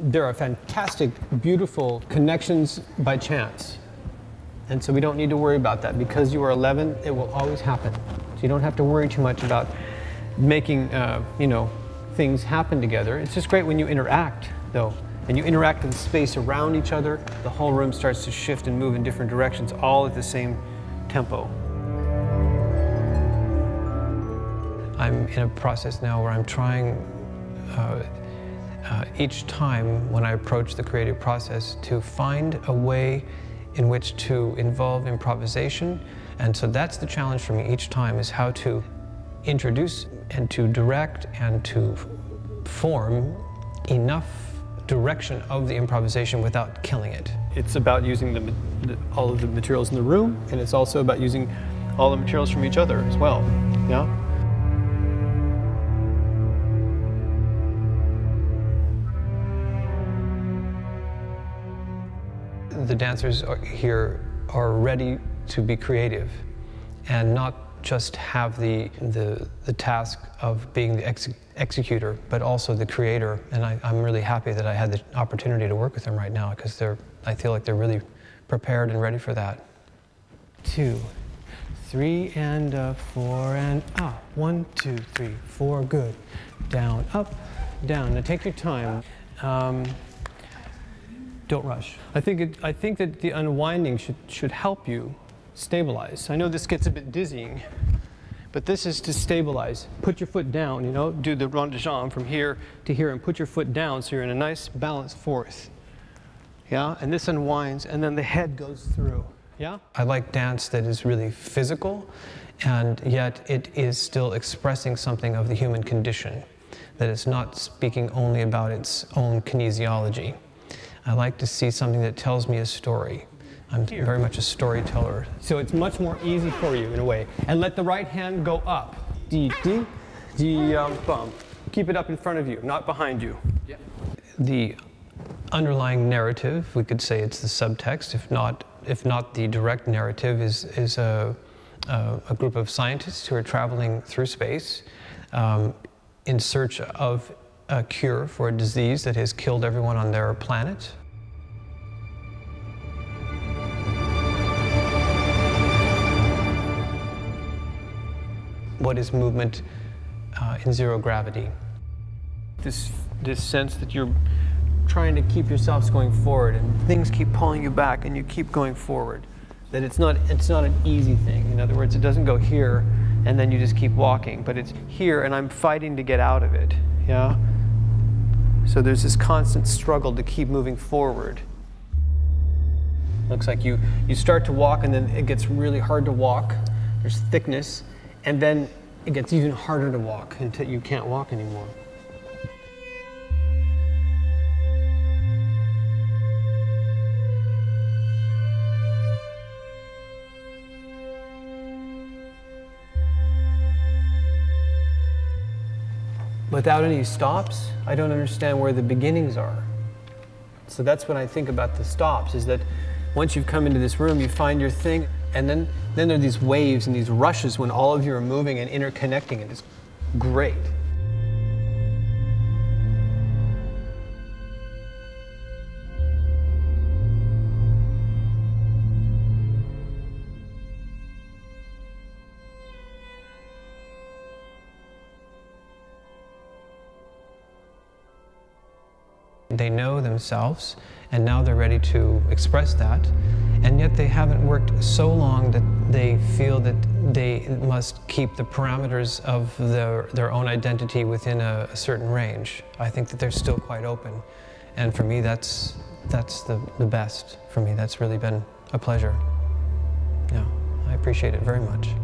there are fantastic, beautiful connections by chance. And so we don't need to worry about that. Because you are 11, it will always happen. So you don't have to worry too much about making, you know, things happen together. It's just great when you interact, though. And you interact in space around each other, the whole room starts to shift and move in different directions, all at the same tempo. I'm in a process now where I'm trying each time when I approach the creative process to find a way in which to involve improvisation. And so that's the challenge for me each time, is how to introduce and to direct and to form enough direction of the improvisation without killing it. It's about using all of the materials in the room, and it's also about using all the materials from each other as well. Yeah. The dancers here are ready to be creative and not just have the task of being the executor, but also the creator. And I'm really happy that I had the opportunity to work with them right now, because I feel like they're really prepared and ready for that. 2, 3, and up, 4, and up. 1, 2, 3, 4, good. Down, up, down. Now take your time. Don't rush. I think that the unwinding should help you stabilize. I know this gets a bit dizzying, but this is to stabilize. Put your foot down, you know, do the rond de jambe from here to here and put your foot down so you're in a nice balanced fourth. Yeah, and this unwinds and then the head goes through. Yeah? I like dance that is really physical and yet it is still expressing something of the human condition, that it's not speaking only about its own kinesiology. I like to see something that tells me a story. I'm very much a storyteller. So it's much more easy for you in a way. And let the right hand go up. Dee, dee, dee, bum. Keep it up in front of you, not behind you. Yeah. The underlying narrative, we could say it's the subtext, if not the direct narrative, is a group of scientists who are traveling through space in search of a cure for a disease that has killed everyone on their planet. What is movement in zero gravity? This sense that you're trying to keep yourselves going forward and things keep pulling you back and you keep going forward. That it's not an easy thing. In other words, it doesn't go here and then you just keep walking, but it's here and I'm fighting to get out of it. Yeah. So there's this constant struggle to keep moving forward. Looks like you start to walk and then it gets really hard to walk. There's thickness and then it gets even harder to walk until you can't walk anymore. Without any stops, I don't understand where the beginnings are. So that's what I think about the stops, is that once you've come into this room, you find your thing, and then there are these waves and these rushes when all of you are moving and interconnecting, and it's great. They know themselves, and now they're ready to express that, and yet they haven't worked so long that they feel that they must keep the parameters of their own identity within a certain range. I think that they're still quite open, and for me that's the best. For me, that's really been a pleasure. Yeah, I appreciate it very much.